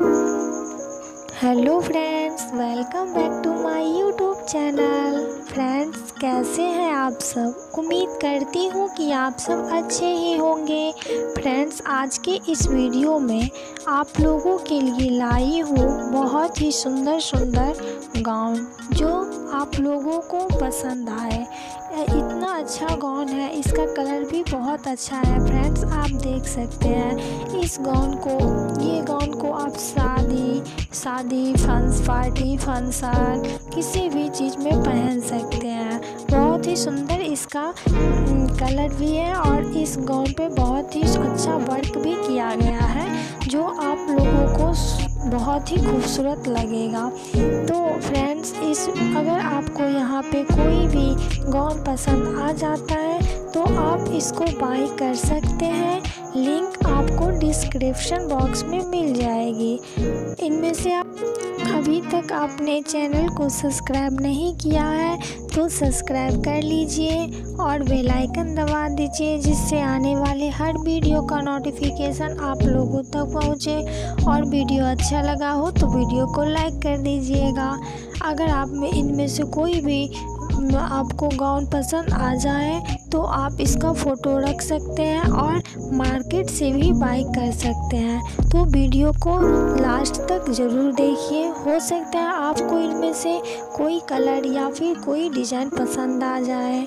Hello friends, welcome back to my YouTube channel. Friends, कैसे हैं आप सब? उम्मीद करती हूँ कि आप सब अच्छे ही होंगे। फ्रेंड्स, आज के इस वीडियो में आप लोगों के लिए लाई हूँ बहुत ही सुंदर सुंदर गाउन, जो आप लोगों को पसंद आए। इतना अच्छा गाउन है, इसका कलर भी बहुत अच्छा है। फ्रेंड्स, आप देख सकते हैं इस गाउन को। ये गाउन को आप शादी पार्टी फंक्शन किसी भी चीज़ में पहन सकते हैं। बहुत ही सुंदर इसका कलर भी है और इस गाउन पे बहुत ही अच्छा वर्क भी किया गया है, जो आप लोगों को बहुत ही खूबसूरत लगेगा। तो फ्रेंड्स, अगर आपको यहाँ पे कोई भी गाउन पसंद आ जाता है तो आप इसको बाय कर सकते हैं। लिंक आपको डिस्क्रिप्शन बॉक्स में मिल जाएगी। इनमें से आप अभी तक आपने चैनल को सब्सक्राइब नहीं किया है तो सब्सक्राइब कर लीजिए और बेल आइकन दबा दीजिए, जिससे आने वाले हर वीडियो का नोटिफिकेशन आप लोगों तक पहुंचे। और वीडियो अच्छा लगा हो तो वीडियो को लाइक कर दीजिएगा। अगर आप में इनमें से कोई भी आपको गाउन पसंद आ जाए तो आप इसका फ़ोटो रख सकते हैं और मार्केट से भी बाय कर सकते हैं। तो वीडियो को लास्ट तक ज़रूर देखिए। हो सकता है आपको इनमें से कोई कलर या फिर कोई डिज़ाइन पसंद आ जाए।